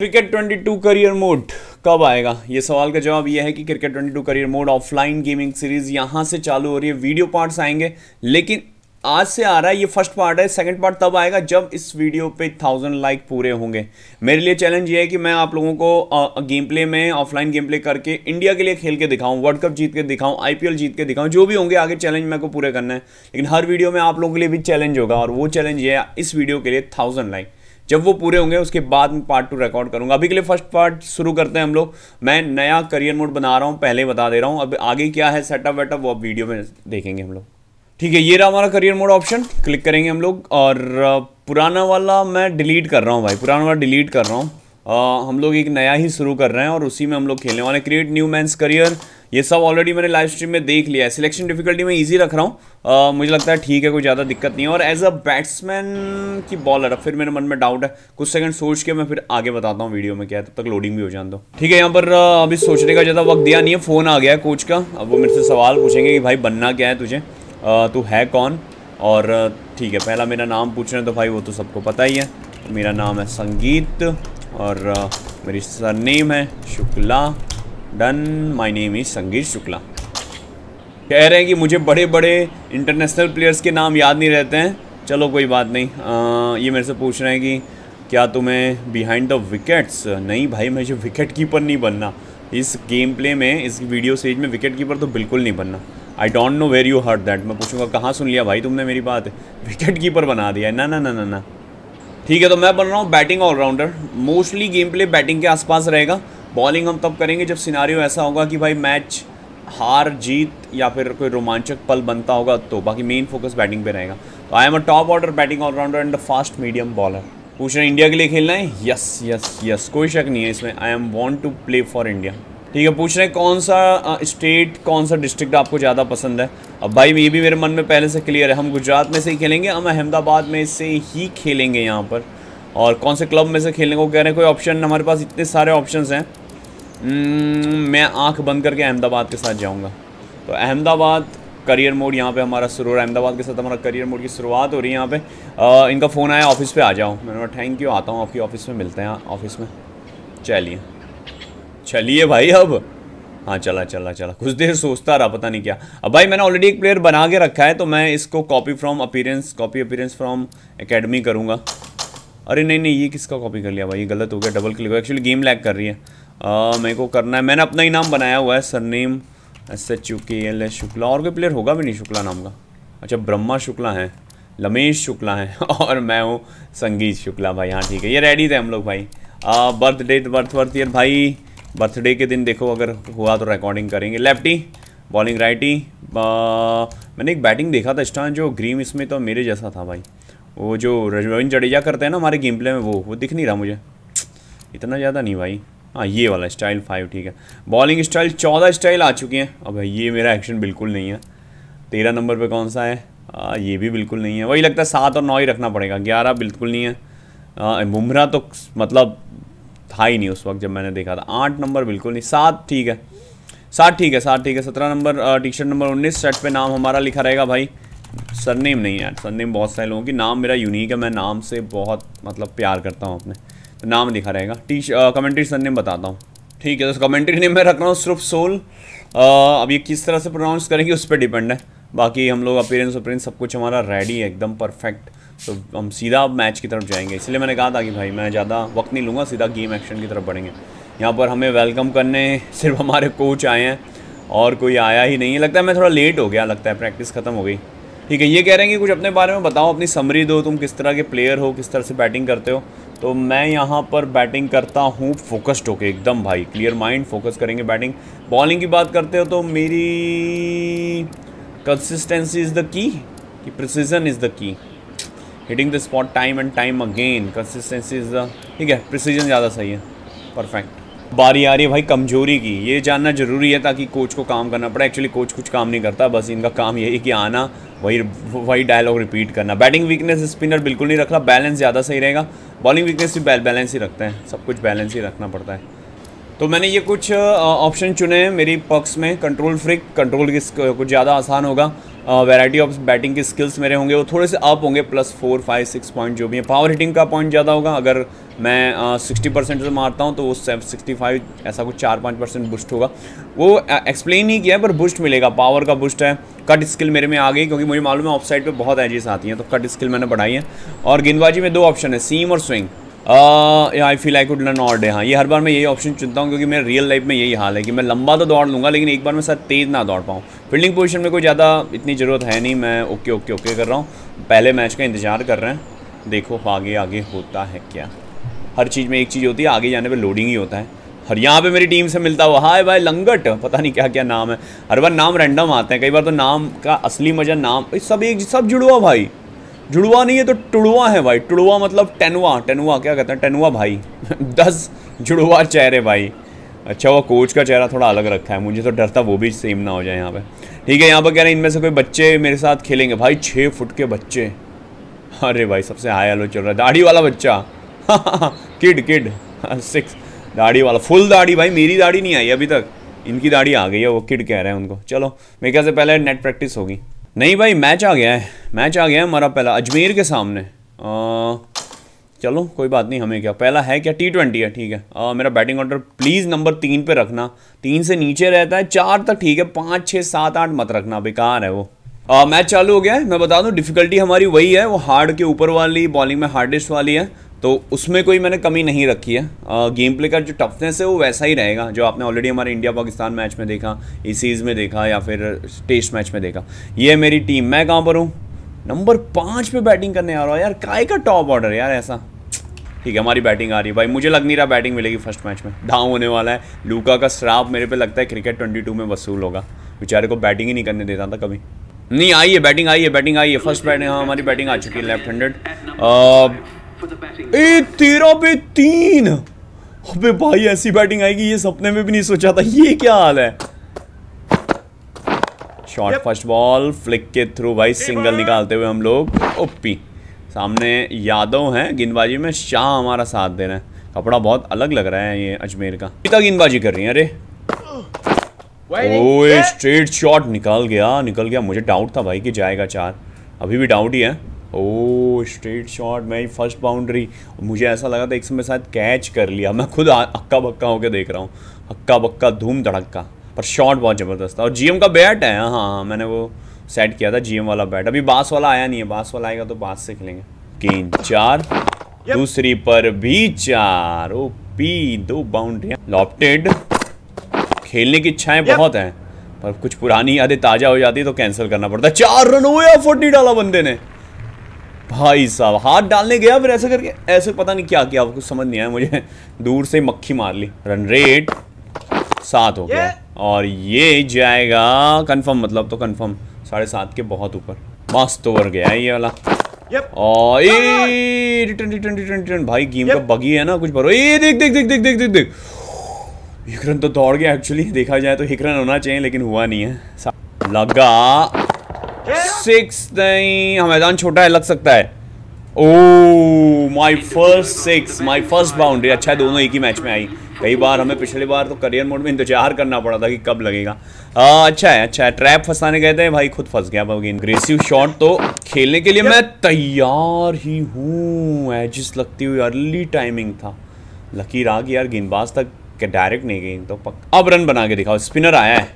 Cricket 22 career mode कब आएगा, ये सवाल का जवाब यह है कि cricket 22 career mode offline gaming series यहां से चालू हो रही है। वीडियो पार्ट्स आएंगे, लेकिन आज से आ रहा है ये फर्स्ट पार्ट है। सेकंड पार्ट तब आएगा जब इस वीडियो पे 1000 लाइक पूरे होंगे। मेरे लिए चैलेंज ये है कि मैं आप लोगों को गेम प्ले में ऑफलाइन गेम प्ले करके इंडिया के लिए खेल के दिखाऊं, वर्ल्ड कप जीत के दिखाऊं, आईपीएल जीत के दिखाऊं, जो भी होंगे आगे चैलेंज मेरे को पूरे करना है। लेकिन हर वीडियो में आप लोगों के लिए भी चैलेंज होगा और वो चैलेंज ये है इस वीडियो के लिए 1000 लाइक। जब वो पूरे होंगे उसके बाद में पार्ट 2 रिकॉर्ड करूंगा। अभी के लिए फर्स्ट पार्ट शुरू करते हैं हम लोग। मैं नया करियर मोड बना रहा हूं, पहले बता दे रहा हूं। अब आगे क्या है सेटअप वेटअप वो अब वीडियो में देखेंगे हम लोग। ठीक है, ये रहा हमारा करियर मोड ऑप्शन, क्लिक करेंगे हम लोग। और पुराना वाला मैं डिलीट कर रहा हूँ भाई, पुराना वाला डिलीट कर रहा हूँ। हम लोग एक नया ही शुरू कर रहे हैं और उसी में हम लोग खेलने वाले। क्रिएट न्यू मैंस करियर, ये सब ऑलरेडी मैंने लाइव स्ट्रीम में देख लिया है। सिलेक्शन डिफिकल्टी में ईजी रख रहा हूँ, मुझे लगता है ठीक है, कोई ज़्यादा दिक्कत नहीं है। और एज अ बैट्समैन की बॉलर, अब फिर मेरे मन में डाउट है, कुछ सेकंड सोच के मैं फिर आगे बताता हूँ वीडियो में क्या है। तब तक लोडिंग भी हो जान दो। ठीक है, यहाँ पर अभी सोचने का ज़्यादा वक्त दिया नहीं है। फ़ोन आ गया है कोच का, अब वो मेरे से सवाल पूछेंगे कि भाई बनना क्या है तुझे, तू है कौन। और ठीक है, पहला मेरा नाम पूछ रहे हैं तो भाई वो तो सबको पता ही है। मेरा नाम है संगीत और मेरी सरनेम है Shukla. Done, my name is Sangeet Shukla. कह रहे हैं कि मुझे बड़े बड़े इंटरनेशनल प्लेयर्स के नाम याद नहीं रहते हैं, चलो कोई बात नहीं। ये मेरे से पूछ रहे हैं कि क्या तुम्हें बिहाइंड द विकेट्स, नहीं भाई मुझे विकेट कीपर नहीं बनना इस गेम प्ले में, इस वीडियो सीरीज में विकेट कीपर तो बिल्कुल नहीं बनना। I don't know where you heard that, मैं पूछूंगा कहाँ सुन लिया भाई तुमने मेरी बात, विकेट कीपर बना दिया है, ना ना ना ना ना। ठीक है, तो मैं बन रहा हूँ batting allrounder. Mostly game play batting के आसपास रहेगा, बॉलिंग हम तब करेंगे जब सिनारियो ऐसा होगा कि भाई मैच हार जीत या फिर कोई रोमांचक पल बनता होगा तो, बाकी मेन फोकस बैटिंग पे रहेगा। तो I am a top order batting allrounder and a fast medium bowler. पूछ रहे हैं इंडिया के लिए खेलना है, यस यस यस, कोई शक नहीं है इसमें। I am want to play for India. ठीक है, पूछ रहे हैं कौन सा स्टेट कौन सा डिस्ट्रिक्ट आपको ज़्यादा पसंद है। अब भाई ये भी मेरे मन में पहले से क्लियर है, हम गुजरात में से ही खेलेंगे, हम अहमदाबाद में से ही खेलेंगे यहाँ पर। और कौन से क्लब में से खेलने को कह रहे हैं, कोई ऑप्शन हमारे पास इतने सारे ऑप्शंस हैं। मैं आंख बंद करके अहमदाबाद के साथ जाऊंगा। तो अहमदाबाद करियर मोड यहाँ पे हमारा शुरू हो रहा है, अहमदाबाद के साथ हमारा करियर मोड की शुरुआत हो रही है। यहाँ पे इनका फ़ोन आया ऑफिस पे आ जाओ, मैंने कहा थैंक यू आता हूँ आपकी ऑफिस में, मिलते हैं ऑफिस में। चलिए चलिए भाई, अब हाँ चला चला चला, कुछ देर सोचता रहा पता नहीं क्या। अब भाई मैंने ऑलरेडी एक प्लेयर बना के रखा है तो मैं इसको कॉपी अपीयरेंस फ्रॉम एकेडमी करूँगा। अरे नहीं नहीं, ये किसका कॉपी कर लिया भाई, ये गलत हो गया, डबल क्लिक हो, एक्चुअली गेम लैग कर रही है। मेरे को करना है, मैंने अपना ही नाम बनाया हुआ है, सरनेम SHUKL शुक्ला। और कोई प्लेयर होगा भी नहीं शुक्ला नाम का। अच्छा, ब्रह्मा शुक्ला हैं, रमेश शुक्ला हैं और मैं हूँ संगीत शुक्ला भाई। हाँ ठीक है, ये रेडी थे हम लोग भाई। बर्थ ईयर भाई, बर्थडे के दिन देखो अगर हुआ तो रिकॉर्डिंग करेंगे। Lefty bowling, righty. मैंने एक बैटिंग देखा था स्टान जो ग्रीम, इसमें तो मेरे जैसा था भाई, वो जो रविंद्र जडेजा करते हैं ना हमारे गेम प्ले में, वो दिख नहीं रहा मुझे इतना ज़्यादा नहीं भाई। हाँ ये वाला स्टाइल 5, ठीक है। बॉलिंग स्टाइल 14 स्टाइल आ चुके हैं। अब ये मेरा एक्शन बिल्कुल नहीं है। 13 नंबर पे कौन सा है, ये भी बिल्कुल नहीं है, वही लगता है 7 और 9 ही रखना पड़ेगा। 11 बिल्कुल नहीं है, बुमराह तो मतलब था ही नहीं उस वक्त जब मैंने देखा था। 8 नंबर बिल्कुल नहीं, 7 ठीक है, 7 ठीक है, 7 ठीक है। 17 number T shirt number 19, shirt पर नाम हमारा लिखा रहेगा भाई। सरनेम नहीं यार, सरनेम बहुत सारे लोगों की, नाम मेरा यूनिक है, मैं नाम से बहुत मतलब प्यार करता हूँ अपने, तो नाम लिखा रहेगा। कमेंट्री सरनेम बताता हूँ, ठीक है। तो कमेंट्री नेम मैं रख रहा हूँ सिर्फ सोल। अब ये किस तरह से प्रोनाउंस करेंगे उस पर डिपेंड है। बाकी हम लोग अपीयरेंस अपीयरेंस सब कुछ हमारा रेडी है एकदम परफेक्ट, तो हम सीधा मैच की तरफ जाएंगे। इसलिए मैंने कहा था कि भाई मैं ज़्यादा वक्त नहीं लूँगा, सीधा गेम एक्शन की तरफ बढ़ेंगे। यहाँ पर हमें वेलकम करने सिर्फ हमारे कोच आए हैं और कोई आया ही नहीं है। लगता है मैं थोड़ा लेट हो गया, लगता है प्रैक्टिस खत्म हो गई। ठीक है, ये कह रहे हैं कि कुछ अपने बारे में बताओ, अपनी समरी दो, तुम किस तरह के प्लेयर हो, किस तरह से बैटिंग करते हो। तो मैं यहाँ पर बैटिंग करता हूँ फोकस्ड होके एकदम भाई, क्लियर माइंड फोकस करेंगे बैटिंग। बॉलिंग की बात करते हो तो मेरी कंसिस्टेंसी इज़ द की कि precision is the key, hitting the spot time and time again, consistency is the, ठीक है प्रिसीजन ज़्यादा सही है, परफेक्ट। बारी आ रही है भाई कमजोरी की, ये जानना जरूरी है ताकि कोच को काम करना पड़े। एक्चुअली कोच कुछ काम नहीं करता, बस इनका काम यही कि आना वही डायलॉग रिपीट करना। बैटिंग वीकनेस स्पिनर बिल्कुल नहीं रख रहा, बैलेंस ज़्यादा सही रहेगा। बॉलिंग वीकनेस भी बैलेंस ही रखते हैं, सब कुछ बैलेंस ही रखना पड़ता है। तो मैंने ये कुछ ऑप्शन चुने हैं मेरी पक्ष में। कंट्रोल फ्रिक, कंट्रोल कुछ ज़्यादा आसान होगा। वैरायटी ऑफ बैटिंग के स्किल्स मेरे होंगे वो थोड़े से अप होंगे, +4, 5, 6 पॉइंट जो भी है। पावर हिटिंग का पॉइंट ज़्यादा होगा, अगर मैं 60% से मारता हूँ तो वो 65 ऐसा कुछ 4-5% बुस्ट होगा। वो एक्सप्लेन नहीं किया है पर बुस्ट मिलेगा, पावर का बुस्ट है। कट स्किल मेरे में आ गई क्योंकि मुझे मालूम है ऑफ साइड पर बहुत एजेस आती हैं, तो कट स्किल मैंने बढ़ाई है। और गेंदबाजी में 2 ऑप्शन है, सीम और swing. I feel I could learn all day. हाँ, ये हर बार मैं यही ऑप्शन चुनता हूँ क्योंकि मेरे रियल लाइफ में यही हाल है कि मैं लंबा तो दौड़ लूँगा लेकिन एक बार मैं शायद तेज़ ना दौड़ पाऊँ। फील्डिंग पोजीशन में कोई ज़्यादा इतनी ज़रूरत है नहीं, मैं ओके कर रहा हूँ। पहले मैच का इंतजार कर रहे हैं, देखो आगे होता है क्या। हर चीज़ में एक चीज़ होती है, आगे जाने पर लोडिंग ही होता है। और यहाँ पे मेरी टीम से मिलता हुआ, हाय भाई लंगट, पता नहीं क्या क्या नाम है, हर बार नाम रैंडम आते हैं। कई बार तो नाम का असली मजा नाम सब जुड़वा भाई, जुड़वा नहीं है तो टुड़वा है भाई। टुड़वा मतलब टेनुआ क्या कहते हैं, टेनुआ भाई। 10 जुड़वा चेहरे भाई। अच्छा वो कोच का चेहरा थोड़ा अलग रखा है, मुझे तो डर था वो भी सेम ना हो जाए यहाँ पे। ठीक है, यहाँ पर कह रहे हैं इनमें से कोई बच्चे मेरे साथ खेलेंगे। भाई 6 फुट के बच्चे, अरे भाई सबसे हाई हेलो चल रहा है। दाढ़ी वाला बच्चा किड 6 दाढ़ी वाला, फुल दाढ़ी भाई। मेरी दाढ़ी नहीं आई अभी तक, इनकी दाढ़ी आ गई है। वो किड कह रहे हैं उनको। चलो मेरे ख्याल से पहले नेट प्रैक्टिस होगी। नहीं भाई मैच आ गया है हमारा पहला अजमेर के सामने। चलो कोई बात नहीं, हमें क्या पहला है क्या, T20 है। ठीक है, मेरा बैटिंग ऑर्डर प्लीज़ नंबर 3 पे रखना। 3 से नीचे रहता है, 4 तक ठीक है, 5, 6, 7, 8 मत रखना, बेकार है वो। मैच चालू हो गया है। मैं बता दूं डिफ़िकल्टी हमारी वही है, वो हार्ड के ऊपर वाली बॉलिंग में हार्डेस्ट वाली है, तो उसमें कोई मैंने कमी नहीं रखी है। गेम प्ले का जो टफनेस है वो वैसा ही रहेगा जो आपने ऑलरेडी हमारे इंडिया पाकिस्तान मैच में देखा, ACs में देखा या फिर टेस्ट मैच में देखा। ये है मेरी टीम। मैं कहाँ पर हूँ, नंबर 5 पे बैटिंग करने आ रहा हूँ यार। काय का टॉप ऑर्डर यार ऐसा। ठीक है, हमारी बैटिंग आ रही है भाई। मुझे लग नहीं रहा बैटिंग मिलेगी फर्स्ट मैच में, धाँव होने वाला है। लूका का श्राप मेरे पे लगता है क्रिकेट 22 में वसूल होगा, बेचारे को बैटिंग ही नहीं करने देता था कभी। नहीं आई है बैटिंग, आई है फर्स्ट बैटिंग। हाँ हमारी बैटिंग आ चुकी है, लेफ्ट हैंडेड। 13 पे 3 अबे भाई ऐसी बैटिंग आएगी ये सपने में भी नहीं सोचा था। ये क्या हाल है। शॉर्ट फर्स्ट बॉल फ्लिक के थ्रू भाई, सिंगल निकालते हुए हम लोग ओपी। सामने यादव हैं, गेंदबाजी में शाह हमारा साथ दे रहे हैं। कपड़ा बहुत अलग लग रहा है ये अजमेर का। पिता गेंदबाजी कर रही है। अरे ओए स्ट्रेट शॉट निकल गया। मुझे डाउट था भाई कि जाएगा 4, अभी भी डाउट ही है। ओह स्ट्रेट शॉट, मैं फर्स्ट बाउंड्री। मुझे ऐसा लगा था एक समय शायद कैच कर लिया, मैं खुद हक्का बक्का होकर देख रहा हूँ, हक्का बक्का धूम धड़क्का। पर शॉट बहुत ज़बरदस्त था। और GM का बैट है, हाँ मैंने वो सेट किया था, GM वाला बैट। अभी बास वाला आया नहीं है, बास वाला आएगा तो बास से खेलेंगे। गेंद 4, दूसरी पर भी 4। ओ पी 2 बाउंड्रियाँ लॉफ्टेड। खेलने की इच्छाएँ बहुत हैं पर कुछ पुरानी यादें ताज़ा हो जाती तो कैंसिल करना पड़ता। 4 रन हुए, एफर्ट नहीं डाला बंदे ने भाई साहब। हाथ डालने गया फिर ऐसे करके ऐसे, पता नहीं क्या किया, कुछ समझ नहीं आया मुझे, दूर से मक्खी मार ली। रन रेट 7 हो गया और ये जाएगा कंफर्म, मतलब तो कंफर्म 7.5 के बहुत ऊपर। मस्त ओवर गया ये वाला। और ये रिटर्न भाई, गेम का बगी है ना कुछ भरो। ये देख 1 रन तो दौड़ गया। एक्चुअली देखा जाए तो 1 रन होना चाहिए लेकिन हुआ नहीं है। लगा 6 नहीं, मैदान छोटा है, लग सकता है। Oh my first 6, my first boundary. अच्छा है दोनों एक ही मैच में आई। कई बार हमें पिछली बार तो करियर मोड में इंतजार करना पड़ा था कि कब लगेगा। अच्छा है ट्रैप फंसाने गए थे भाई, खुद फंस गया। अग्रेसिव शॉट तो खेलने के लिए मैं तैयार ही हूँ। एजिस लगती हुई, अर्ली टाइमिंग था, लकीर आ गई यार। गेंदबाज तक डायरेक्ट नहीं गई तो पक्का। अब रन बना के दिखाओ। स्पिनर आया है,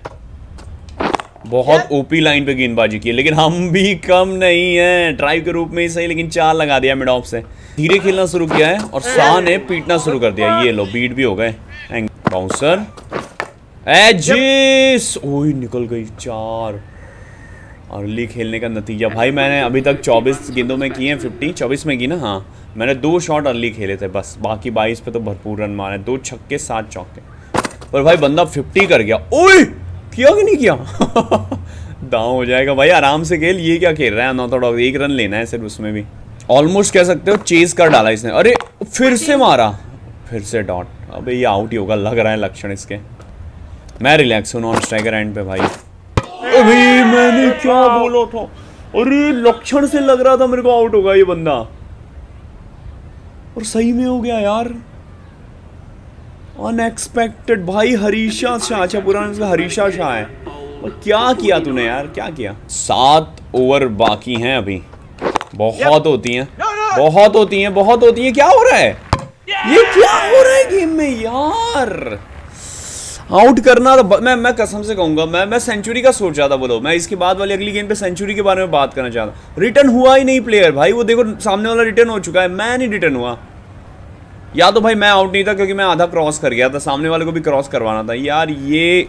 बहुत ओपी लाइन पे गेंदबाजी की है लेकिन हम भी कम नहीं है। ड्राइव के रूप में ही सही लेकिन 4 लगा दिया मिड ऑफ से। धीरे खेलना शुरू किया है और शाह ने पीटना शुरू कर दिया। ये लो बीट भी हो गए। बाउंसर एजिस, ओए निकल गई 4। अर्ली खेलने का नतीजा भाई, मैंने अभी तक 24 गेंदों में किए हैं 50, 24 में की ना। हाँ मैंने 2 शॉट अर्ली खेले थे बस, बाकी 22 पे तो भरपूर रन मारे, 2 छक्के 7 चौके। पर भाई बंदा 50 कर गया। ओए किया कि नहीं किया। दांव हो जाएगा भाई, आराम से खेल। ये क्या खेल रहा है अनऑर्थोडॉक्स, 1 रन लेना है सिर्फ। उसमें भी ऑलमोस्ट कह सकते हो चेज कर डाला इसने। अरे फिर से मारा, फिर से डॉट। अबे ये आउट ही होगा लग रहा है, लक्षण इसके। मैं रिलैक्स हूँ नॉन स्ट्राइकर एंड पे भाई। अभी मैंने क्या बोला था, अरे लक्षण से लग रहा था मेरे को आउट होगा ये बंदा और सही में हो गया यार। अनएक्सपेक्टेड भाई। हरीशा शाह, अच्छा पुराना हरीशा शाह है। क्या किया तूने यार, क्या किया। 7 ओवर बाकी हैं अभी, बहुत होती हैं, बहुत होती हैं, बहुत होती हैं। क्या हो रहा है ये, क्या हो रहा है गेम में यार। आउट करना तो मैं कसम से कहूंगा, मैं सेंचुरी का सोच रहा था। बोलो मैं इसके बाद वाली अगली गेम पे सेंचुरी के बारे में बात करना चाहता। रिटर्न हुआ ही नहीं प्लेयर भाई, वो देखो सामने वाला रिटर्न हो चुका है, मैं नहीं रिटर्न हुआ। या तो भाई मैं आउट नहीं था क्योंकि मैं आधा क्रॉस कर गया था, सामने वाले को भी क्रॉस करवाना था यार। ये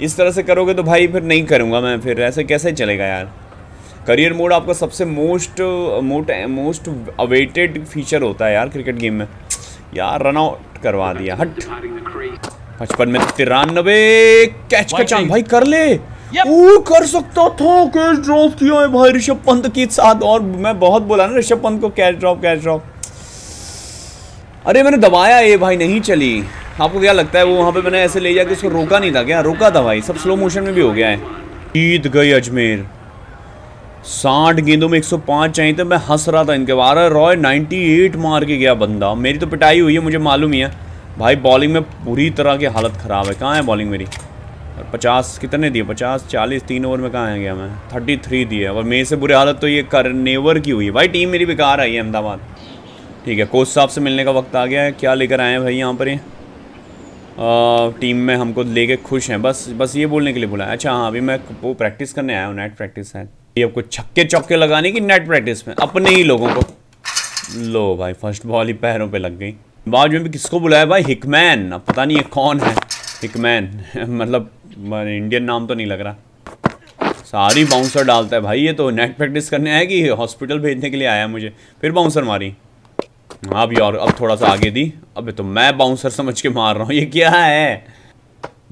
इस तरह से करोगे तो भाई फिर नहीं करूँगा मैं, फिर ऐसे कैसे चलेगा यार। करियर मोड आपका सबसे मोस्ट अवेटेड फीचर होता है यार क्रिकेट गेम में यार। रन आउट करवा दिया, हट। 55 में 93 कैच का चांस भाई, कर ले। ओ कर सकता था, कैच ड्रॉप किया है भाई ऋषभ पंत के साथ। और मैं बहुत बोला ना ऋषभ पंत को कैच ड्रॉप। अरे मैंने दबाया ये भाई, नहीं चली। आपको क्या लगता है वो वहाँ पे मैंने ऐसे ले जाके उसको रोका नहीं था क्या? रोका था भाई, सब स्लो मोशन में भी हो गया है। जीत गई अजमेर। 60 गेंदों में 105 चाहिए थे, मैं हंस रहा था इनके बारे। रॉय 98 मार के गया बंदा। मेरी तो पिटाई हुई है, मुझे मालूम ही है भाई। बॉलिंग में पूरी तरह की हालत ख़राब है। कहाँ है बॉलिंग मेरी? और 50 कितने दिए? 50 40 3 ओवर में कहाँ गया मैं? 33 दिए। और मेरे से बुरी हालत तो ये करनेवर की हुई भाई। टीम मेरी बेकार आई है अहमदाबाद। ठीक है, कोच साहब से मिलने का वक्त आ गया है। क्या लेकर आए हैं भाई यहाँ पर? ये टीम में हमको लेके खुश हैं, बस ये बोलने के लिए बुलाया। अच्छा हाँ, अभी मैं वो प्रैक्टिस करने आया हूँ, नेट प्रैक्टिस है ये। आपको छक्के चौके लगाने की नेट प्रैक्टिस में अपने ही लोगों को। लो भाई फर्स्ट बॉल ही पैरों पे लग गई। बाद में भी किसको बुलाया भाई? हिकमैन। अब पता नहीं ये कौन है हिकमैन मतलब इंडियन नाम तो नहीं लग रहा। सारी बाउंसर डालता है भाई ये तो। नेट प्रैक्टिस करने आया कि हॉस्पिटल भेजने के लिए आया मुझे? फिर बाउंसर मारी। अब यार अब थोड़ा सा आगे दी। अबे तो मैं बाउंसर समझ के मार रहा हूँ, ये क्या है?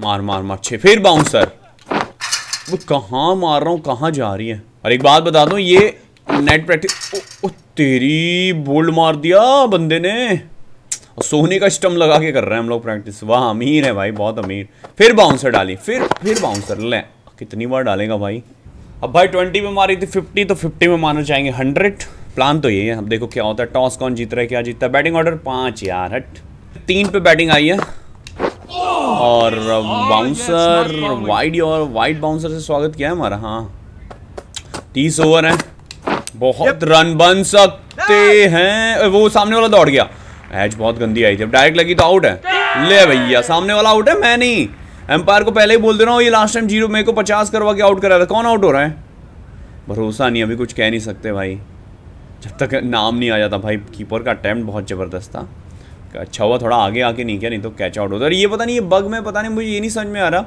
मार मार मार। 6 फिर बाउंसर। वो कहाँ मार रहा हूँ, कहाँ जा रही है? और एक बात बता दूँ, ये नेट प्रैक्टिस तेरी बोल्ड मार दिया बंदे ने। और सोने का स्टम्प लगा के कर रहे हैं हम लोग प्रैक्टिस। वाह अमीर है भाई, बहुत अमीर। फिर बाउंसर डाली, फिर बाउंसर। ले कितनी बार डालेगा भाई? अब भाई 20 में मारी थी 50, तो 50 में मारना चाहेंगे 100। प्लान तो ये है, अब देखो क्या होता है। टॉस कौन जीत रहा है, क्या जीतता है? बैटिंग ऑर्डर 5 यार, हट। 3 पे बैटिंग आई है और बाउंसर वाइड बाउंसर से स्वागत किया है हमारा। हाँ 30 ओवर है, बहुत रन बन सकते हैं। वो सामने वाला दौड़ गया, एज बहुत गंदी आई थी। अब डायरेक्ट लगी तो आउट है। ले भैया, सामने वाला आउट है, मैं नहीं। एम्पायर को पहले ही बोल दे रहा हूँ, ये लास्ट टाइम 0 मेरे को 50 करवा के आउट करा था। कौन आउट हो रहा है भरोसा नहीं, अभी कुछ कह नहीं सकते भाई जब तक नाम नहीं आ जाता भाई। कीपर का अटैम्प्ट बहुत ज़बरदस्त था। अच्छा हुआ थोड़ा आगे आके नहीं किया, नहीं तो कैच आउट होता। और ये पता नहीं ये बग में, पता नहीं मुझे ये नहीं समझ में आ रहा,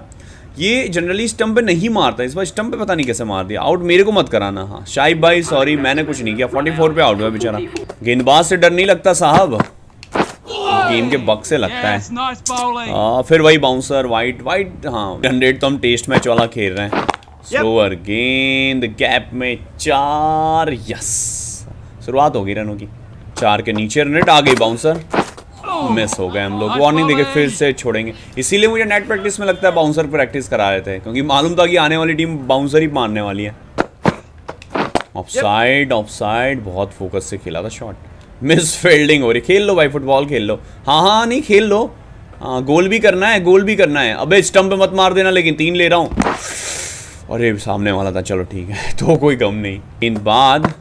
ये जनरली स्टंप पे नहीं मारता, इस बार स्टंप पे पता नहीं कैसे मार दिया। आउट मेरे को मत कराना। हाँ शाहिब भाई सॉरी, मैंने कुछ नहीं किया। 44 पे आउट हुआ बेचारा। गेंदबाज से डर नहीं लगता साहब, गेम के बग से लगता है। फिर वही बाउंसर वाइट। हाँ 100 तो हम टेस्ट मैच वाला खेल रहे हैं। स्लोअर गेंद, गैप में 4। यस, शुरुआत हो गई रनों की। 4 के नीचे नेट आ गई, बाउंसर मिस हो गए हम लोग। वार्निंग देके फिर से छोड़ेंगे। इसीलिए मुझे नेट प्रैक्टिस में लगता है बाउंसर प्रैक्टिस करा रहे थे, क्योंकि मालूम था कि आने वाली टीम बाउंसर ही मारने वाली है। ऑफ साइड बहुत फोकस से खेला था शॉट। मिस फील्डिंग हो रही। खेल लो भाई फुटबॉल, खेल लो। हाँ नहीं खेल लो, गोल भी करना है, गोल भी करना है। अबे स्टंप पे मत मार देना लेकिन, 3 ले रहा हूँ। अरे सामने वाला था, चलो ठीक है तो कोई गम नहीं। इन बाद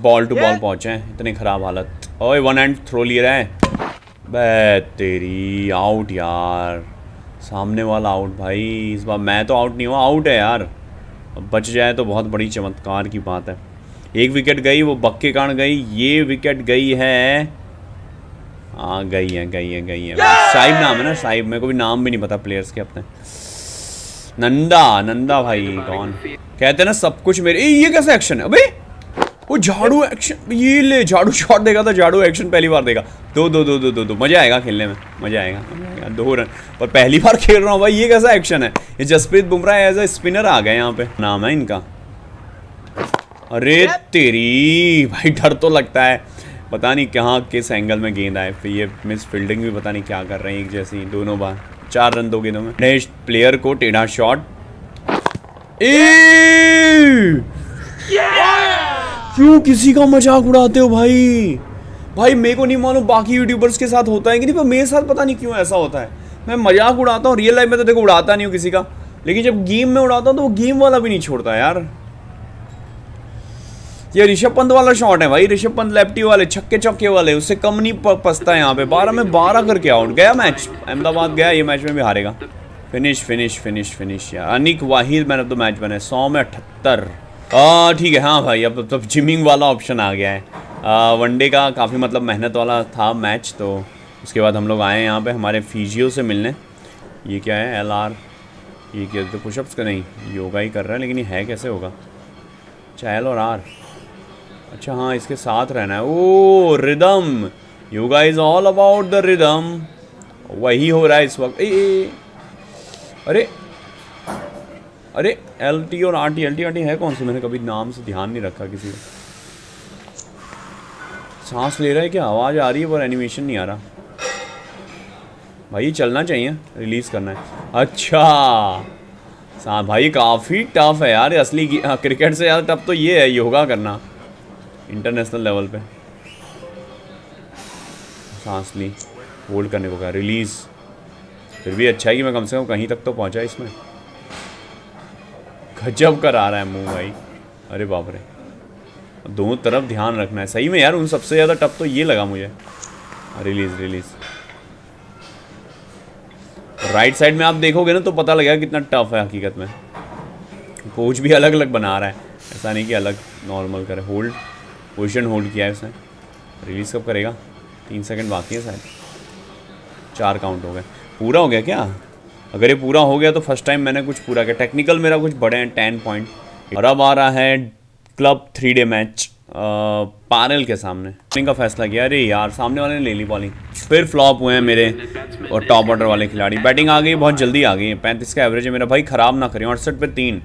बॉल टू बॉल पहुँचे हैं, इतनी खराब हालत। ओए 1 हैंड थ्रो ले रहा है। बे तेरी आउट यार, सामने वाला आउट भाई। इस बार मैं तो आउट नहीं हुआ, आउट है यार। बच जाए तो बहुत बड़ी चमत्कार की बात है। 1 विकेट गई, वो बग के कारण गई। ये विकेट गई है, हाँ गई है। साहिब नाम है ना, साहिब। मेरे को भी नाम भी नहीं पता प्लेयर्स के अपने। नंदा भाई कौन कहते हैं ना, सब कुछ मेरे। ये कैसा एक्शन है अबे? वो झाड़ू एक्शन, ये ले झाड़ू शॉट देगा था, झाड़ू एक्शन पहली बार देगा। दो मजा आएगा खेलने में, मजा आएगा। 2 रन पर पहली बार खेल रहा हूँ भाई। ये कैसा एक्शन है? ये Jasprit Bumrah as a spinner आ गए यहाँ पे, नाम है इनका। अरे तेरी भाई, डर तो लगता है। पता नहीं कहाँ किस एंगल में गेंद आए। फिर ये मिस फील्डिंग भी पता नहीं क्या कर रहे हैं, एक जैसी दोनों बार। 4 रन 2 गेंदों में। नेक्स्ट प्लेयर को टेढ़ा शॉट। क्यों किसी का मजाक उड़ाते हो भाई? भाई मेरे को नहीं मालूम बाकी यूट्यूबर्स के साथ होता है कि नहीं, पर मेरे साथ पता नहीं क्यों ऐसा होता है। मैं मजाक उड़ाता हूँ रियल लाइफ में, तो देखो उड़ाता नहीं हूँ किसी का। लेकिन जब गेम में उड़ाता हूँ तो वो गेम वाला भी नहीं छोड़ता यार। ये ऋषभ पंत वाला शॉट है भाई, ऋषभ पंत लेफ्टी वाले छक्के चौके वाले, उससे कम नहीं पसता है। यहाँ पे 12 में 12 करके आउट गया मैच, अहमदाबाद गया ये मैच में भी हारेगा। फिनिश फिनिश फिनिश फिनिश यार, Anik Wahid man of the match बने 100 में 78। ठीक है हाँ भाई, अब तब जिमिंग वाला ऑप्शन आ गया है। वनडे का काफ़ी मतलब मेहनत वाला था मैच, तो उसके बाद हम लोग आए यहाँ पर हमारे फिजियो से मिलने। ये क्या है LR, ये क्या तो पुशअप्स का नहीं योगा ही कर रहा है, लेकिन ये है कैसे होगा? अच्छा LR, अच्छा हाँ इसके साथ रहना है। Oh rhythm, yoga is all about the rhythm, वही हो रहा है इस वक्त। अरे अरे LT और RT, LT है कौन सी? मैंने कभी नाम से ध्यान नहीं रखा किसी को। सांस ले रहा है क्या? आवाज़ आ रही है पर एनिमेशन नहीं आ रहा भाई। चलना चाहिए, रिलीज़ करना है। अच्छा हाँ भाई काफ़ी टफ है यार, असली क्रिकेट से यार टफ तो ये है योगा करना इंटरनेशनल लेवल पे। सांस ली, होल्ड करने को कहा, रिलीज़। फिर भी अच्छा है कि मैं कम से कम कहीं तक तो पहुंचा इसमें। गजब कर आ रहा है मुंह भाई, अरे बाप रे। दोनों तरफ ध्यान रखना है सही में यार, उन सबसे ज़्यादा टफ तो ये लगा मुझे। रिलीज़ रिलीज़, राइट साइड में आप देखोगे ना तो पता लगेगा कितना टफ है हकीकत में। कोच भी अलग अलग बना रहा है, ऐसा नहीं कि अलग नॉर्मल करे। होल्ड पोजिशन होल्ड किया है उसने, रिलीज़ कब करेगा? 3 सेकंड बाकी है शायद। 4 काउंट हो गए। पूरा हो गया क्या? अगर ये पूरा हो गया तो फर्स्ट टाइम मैंने कुछ पूरा किया। टेक्निकल मेरा कुछ बड़े हैं 10 पॉइंट। और अब आ रहा है क्लब 3 डे मैच पैनल के सामने। बॉलिंग का फैसला किया, अरे यार सामने वाले ने ले ली बॉलिंग, फिर फ्लॉप हुए हैं मेरे और टॉप ऑर्डर वाले खिलाड़ी। बैटिंग आ गई बहुत जल्दी आ गई है, 35 का एवरेज है मेरा भाई, ख़राब ना करें। 68 पे 3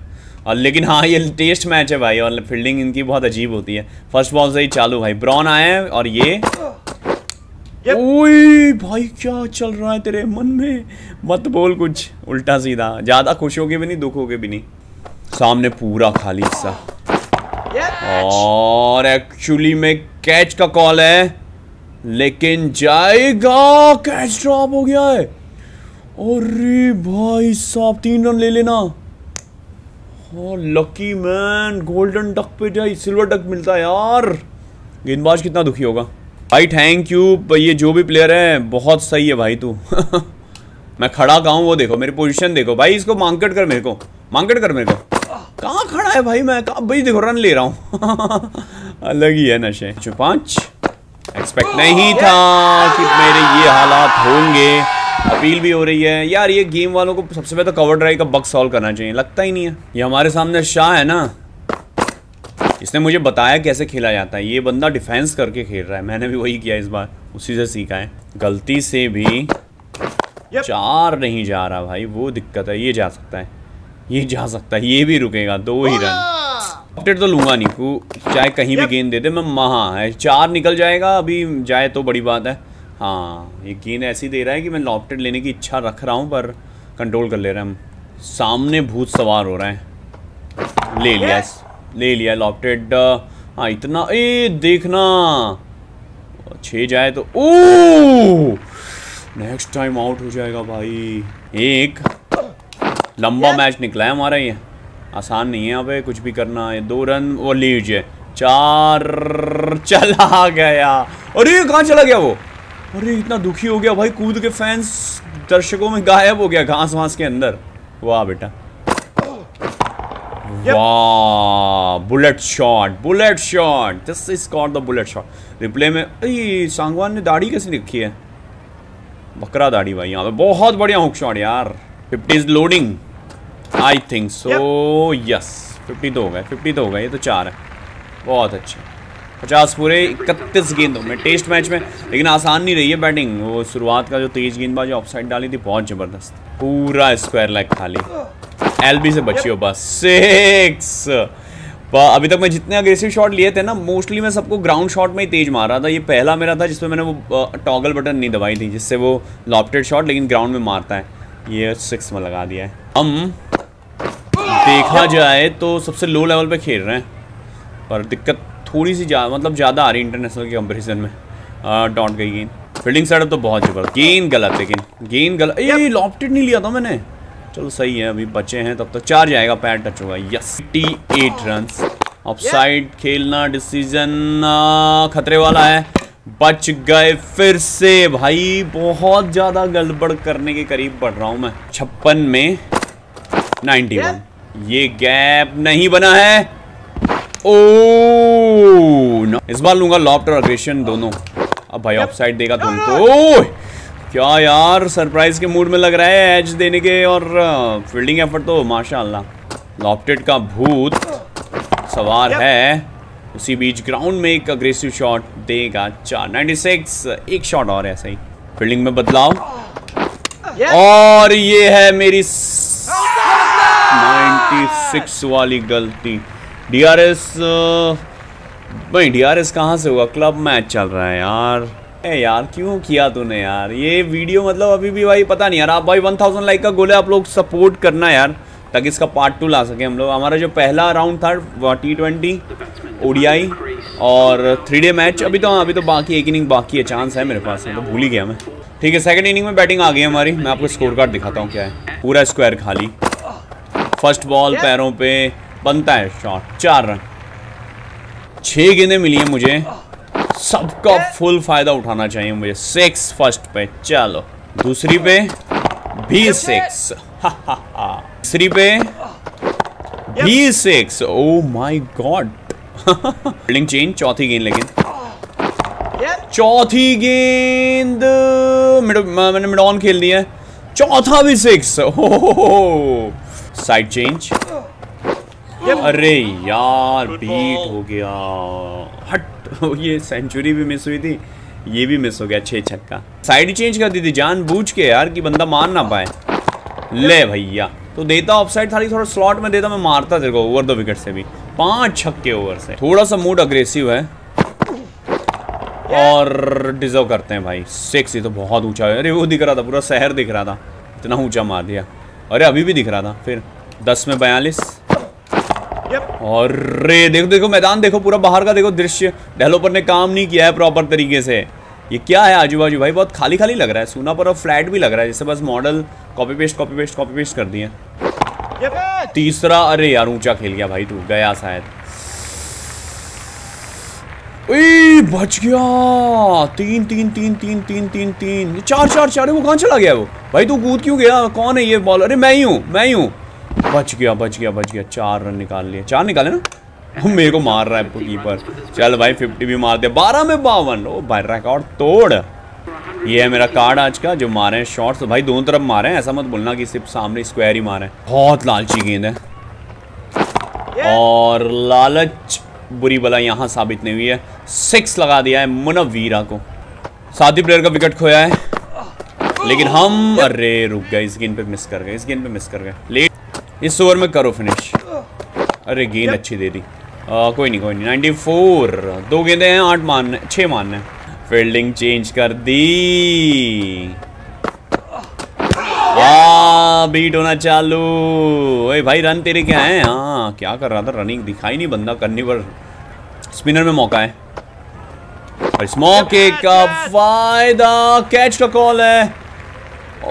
और, लेकिन हाँ ये टेस्ट मैच है भाई और फील्डिंग इनकी बहुत अजीब होती है। फर्स्ट बॉल से ही चालू भाई, ब्रॉन आए हैं और ये ओए भाई क्या चल रहा है तेरे मन में? मत बोल कुछ उल्टा सीधा, ज़्यादा खुश होगे भी नहीं दुख होगे भी नहीं। सामने पूरा खाली सा और एक्चुअली में कैच का कॉल है, लेकिन जाएगा, कैच ड्रॉप हो गया है। अरे भाई साहब 3 रन ले लेना। लकी मैन, गोल्डन डक पे जाए सिल्वर डक मिलता है यार। गेंदबाज कितना दुखी होगा भाई। थैंक यू, ये जो भी प्लेयर है बहुत सही है भाई तू। मैं खड़ा कहाँ हूँ वो देखो, मेरी पोजीशन देखो भाई। इसको मांकट कर, मेरे को मांकट कर, मेरे को कहाँ खड़ा है भाई मैं? भाई देखो रन ले रहा हूँ। अलग ही है नशे। 5 एक्सपेक्ट नहीं था कि मेरे ये हालात होंगे। अपील भी हो रही है यार। ये गेम वालों को सबसे पहले तो कवर ड्राइव का बग सॉल्व करना चाहिए, लगता ही नहीं है। ये हमारे सामने शाह है ना, इसने मुझे बताया कैसे खेला जाता है। ये बंदा डिफेंस करके खेल रहा है, मैंने भी वही किया इस बार, उसी से सीखा है। गलती से भी 4 नहीं जा रहा भाई, वो दिक्कत है। ये जा सकता है, ये जा सकता है, ये भी रुकेगा। 2 ही रन। अपडेट तो लूँगा नहीं, चाहे कहीं भी गेंद दे दे मैं महा है। 4 निकल जाएगा अभी, जाए तो बड़ी बात है। हाँ ये गेंद ऐसी दे रहा है कि मैं लॉबस्टर लेने की इच्छा रख रहा हूँ पर कंट्रोल कर ले रहा हूँ। सामने भूत सवार हो रहा है। ले लिया, ले लिया लॉबस्टर। हाँ इतना ए देखना 6 जाए तो ओ नेक्स्ट टाइम आउट हो जाएगा भाई। एक लंबा मैच निकला है हमारा, ये आसान नहीं है। यहाँ पे कुछ भी करना है। 2 रन वो लीजिए। 4 चला गया। अरे कहाँ चला गया वो? अरे इतना दुखी हो गया भाई, कूद के फैंस दर्शकों में गायब हो गया घास वास के अंदर। वाह बेटा वाह, bullet shot, bullet shot, this is called the bullet shot. Replay में अरे सांगवान ने दाढ़ी कैसे रखी है? बकरा दाढ़ी भाई। यहाँ पे बहुत बढ़िया हुक शॉट यार। 50 is loading I think so, yes 50 तो हो गए, 50 तो हो गए। ये तो 4 है, बहुत अच्छा। 50 पूरे 31 गेंदों में टेस्ट मैच में, लेकिन आसान नहीं रही है बैटिंग। वो शुरुआत का जो तेज गेंदबाज ऑफ साइड डाली थी बहुत ज़बरदस्त। पूरा स्क्वायर लेग खाली, LB से बची हो बस। 6 अभी तक मैं जितने अग्रेसिव शॉट लिए थे ना, मोस्टली मैं सबको ग्राउंड शॉट में ही तेज मार रहा था। ये पहला मेरा था जिसमें मैंने वो टॉगल बटन नहीं दबाई थी, जिससे वो लॉबस्टेड शॉट लेकिन ग्राउंड में मारता है। ये 6 में लगा दिया है। हम देखा जाए तो सबसे लो लेवल पर खेल रहे हैं, पर दिक्कत थोड़ी सी मतलब ज़्यादा आ रही इंटरनेशनल के कंपैरिजन में। डॉट गई गेंद। फील्डिंग साइड तो बहुत जबरदस्त। गेंद गलत, लेकिन गेंद गलत। ये लॉबस्टेड नहीं लिया था मैंने, चलो सही है, अभी बचे हैं तब तक तो चार जाएगा, पैर टच होगा। Yes 88 run. ऑफसाइड खेलना डिसीजन खतरे वाला है, बच गए फिर से भाई। बहुत ज्यादा गड़बड़ करने के करीब बढ़ रहा हूं मैं। 56 में 91, ये गैप नहीं बना है। ओ इस बार लूंगा लॉफ्ट और अग्रेशन दोनों। अब भाई ऑफसाइड देगा तुमको। क्या यार सरप्राइज के मूड में लग रहा है एज देने के, और फील्डिंग एफर्ट तो माशाल्लाह। लॉफ्टेड का भूत सवार है। उसी बीच ग्राउंड में एक अग्रेसिव शॉट देगा। 496, एक शॉट और ऐसे ही। फील्डिंग में बदलाव और ये है मेरी 96 वाली गलती। डीआरएस भाई, डीआरएस कहाँ से हुआ? क्लब मैच चल रहा है यार। ए यार क्यों किया तूने यार ये वीडियो? मतलब अभी भी भाई पता नहीं यार। आप भाई 1000 लाइक का गोल है, आप लोग सपोर्ट करना यार ताकि इसका पार्ट 2 ला सके हम लोग। हमारा जो पहला राउंड था T20, ODI और 3 डे मैच। अभी तो बाकी एक इनिंग बाकी है, चांस है मेरे पास, तो भूल ही गया मैं। ठीक है, सेकेंड इनिंग में बैटिंग आ गई हमारी। मैं आपको स्कोर कार्ड दिखाता हूँ क्या है। पूरा स्क्वायर खाली। फर्स्ट बॉल पैरों पे बनता है शॉट, 4 रन। 6 गेंदें मिली हैं मुझे, सबका फुल फायदा उठाना चाहिए मुझे। 6 फर्स्ट पे, चलो दूसरी पे भी 6, तीसरी पे भी 6। Oh my god, fielding change. चौथी गेंद, लेकिन चौथी गेंद मैंने मिड ऑन खेल दिया है। चौथा भी 6। Side change. अरे यार बीट हो गया, हट। ये सेंचुरी भी मिस हुई थी, ये भी मिस हो गया, 6 छक्का। साइड चेंज कर दी थी जानबूझ के यार कि बंदा मार ना पाए। ले भैया, तो देता ऑफसाइड था, थोड़ा स्लॉट में देता, मैं मारता तेरे को ओवर 2 विकेट से भी। 5 छक्के ओवर से। थोड़ा सा मूड अग्रेसिव है और डिजर्व करते हैं भाई। 6 ही तो बहुत ऊंचा है। अरे वो दिख रहा था, पूरा शहर दिख रहा था, इतना ऊंचा मार दिया। अरे अभी भी दिख रहा था। फिर 10 में 42 और रे देखो देखो मैदान देखो, पूरा बाहर का देखो दृश्य। डेवलपर ने काम नहीं किया है प्रॉपर तरीके से। ये क्या है आजू बाजू भाई? बहुत खाली खाली लग रहा है, सूना पर, और फ्लैट भी लग रहा है जैसे बस मॉडल कॉपी पेस्ट कर दिए। तीसरा, अरे यार ऊंचा खेल गया भाई तू, गया शायद। बच गया। 3 3 3 3 3 3 3 4 4 4। वो कहाँ चला गया वो भाई? तू कूद क्यों गया? कौन है ये बॉल? अरे मैं ही हूँ, मैं ही हूँ। बच गया। 4 रन निकाल लिए। 4 निकाले ना, मेरे को मार रहा है कीपर। चल भाई 50 भी मार दिया। 12 में 52। ओ भाई रिकॉर्ड तोड़। ये है मेरा कार्ड आज का। जो मारे हैं शॉट्स तो भाई दोनों तरफ मारे हैं, ऐसा मत बोलना कि सिर्फ सामने स्क्वायर ही मारे हैं। बहुत लालची गेंद है और लालच बुरी बला यहाँ साबित नहीं हुई है। 6 लगा दिया है मुनवीरा को। साथी प्लेयर का विकेट खोया है लेकिन हम, अरे रुक गए, इस गेंद पे मिस कर गए, इस गेंद पे मिस कर गए। लेट इस ओवर में करो फिनिश। अरे गेंद अच्छी दे दी। कोई नहीं कोई नहीं। 94, 2 गेंदें हैं, 8 मारने 6 मारने। फील्डिंग चेंज कर दी। वाह बीट होना चालू। ओए भाई रन तेरे क्या है? हाँ क्या कर रहा था, रनिंग दिखाई नहीं बंदा करनी पर। स्पिनर में मौका है और इस मौके का फायदा, कैच का कॉल है।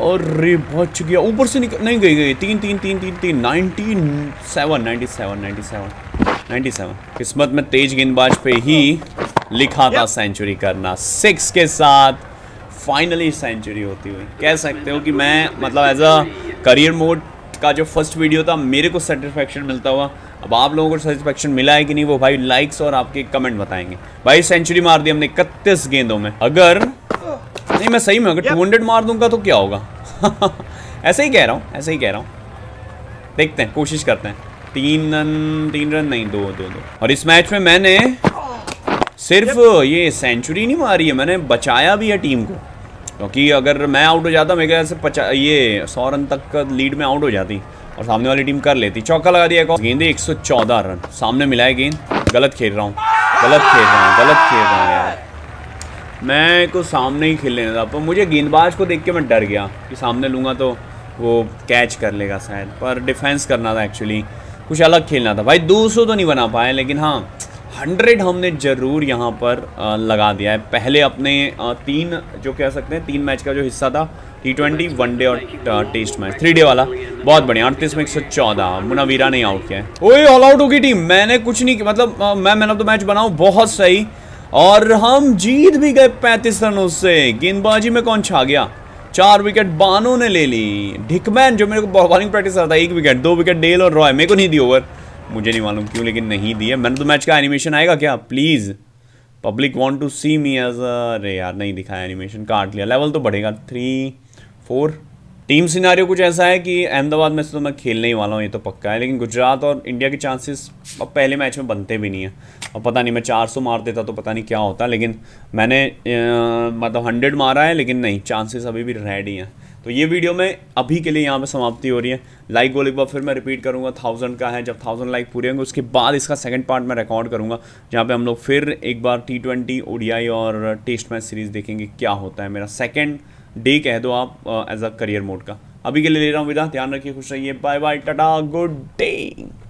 और रे बच गया, ऊपर से नहीं गई। 3 3 3 3 3 97 किस्मत में तेज गेंदबाज पे ही लिखा था सेंचुरी करना। 6 के साथ फाइनली सेंचुरी होती हुई। कह सकते हो कि मैं मतलब एज अ करियर मोड का जो फर्स्ट वीडियो था मेरे को सेटिस्फेक्शन मिलता हुआ। अब आप लोगों को सेटिस्फेक्शन मिला है कि नहीं वो भाई लाइक्स और आपके कमेंट बताएंगे। भाई सेंचुरी मार दी हमने 31 गेंदों में। अगर नहीं मैं सही में अगर 200 मार दूंगा तो क्या होगा? ऐसे ही कह रहा हूँ, ऐसे ही कह रहा हूँ, देखते हैं, कोशिश करते हैं। 3 रन नहीं, 2 2 2। और इस मैच में मैंने सिर्फ ये सेंचुरी नहीं मारी है, मैंने बचाया भी है टीम को। क्योंकि अगर मैं आउट हो जाता, मेरे ऐसे 100 रन तक लीड में आउट हो जाती और सामने वाली टीम कर लेती। चौका लगा दिया गेंदे, 114 रन। सामने मिला है गेंद। गलत खेल रहा हूँ यार मैं को। सामने ही खेल लेना था, पर मुझे गेंदबाज को देख के मैं डर गया कि सामने लूँगा तो वो कैच कर लेगा शायद, पर डिफेंस करना था एक्चुअली, कुछ अलग खेलना था भाई। 200 तो नहीं बना पाए लेकिन हाँ 100 हमने ज़रूर यहाँ पर लगा दिया है। पहले अपने 3 जो कह सकते हैं 3 मैच का जो हिस्सा था T20, 1 डे और टेस्ट मैच 3 डे वाला, बहुत बढ़िया। 38 में 114 मुनावीरा ने आउट किया है। ओए ऑल आउट होगी टीम। मैंने कुछ नहीं मतलब मैं मैन ऑफ द मैच बनाऊँ। बहुत सही और हम जीत भी गए 35 रनों से। गेंदबाजी में कौन छा गया? 4 विकेट बानो ने ले ली। ढिकमैन जो मेरे को बॉलिंग प्रैक्टिस आता है 1 विकेट 2 विकेट डेल और रॉय मेरे को नहीं दी ओवर। मुझे नहीं मालूम क्यों लेकिन नहीं दी है। मैन ऑफ द मैच का एनिमेशन आएगा क्या please? Public want to see me as a. अरे यार नहीं दिखाया एनिमेशन। काट लिया। लेवल तो बढ़ेगा 3-4। टीम सिनारियो कुछ ऐसा है कि अहमदाबाद में से तो मैं खेलने ही वाला हूँ ये तो पक्का है। लेकिन गुजरात और इंडिया के चांसेस अब पहले मैच में बनते भी नहीं है। अब पता नहीं मैं 400 मार देता तो पता नहीं क्या होता। लेकिन मैंने मतलब 100 मारा है लेकिन नहीं चांसेस अभी भी रेड ही हैं। तो ये वीडियो में अभी के लिए यहाँ पे समाप्ति हो रही है। लाइक गोल एक बार फिर मैं रिपीट करूँगा 1000 का है। जब 1000 लाइक पूरे होंगे उसके बाद इसका सेकंड पार्ट मैं रिकॉर्ड करूँगा जहाँ पे हम लोग फिर एक बार T20 ODI और टेस्ट मैच सीरीज़ देखेंगे क्या होता है। मेरा सेकंड डे कह दो आप एज अ करियर मोड का। अभी के लिए ले रहा हूँ विदा। ध्यान रखिए खुश रहिए। Bye bye tata good day.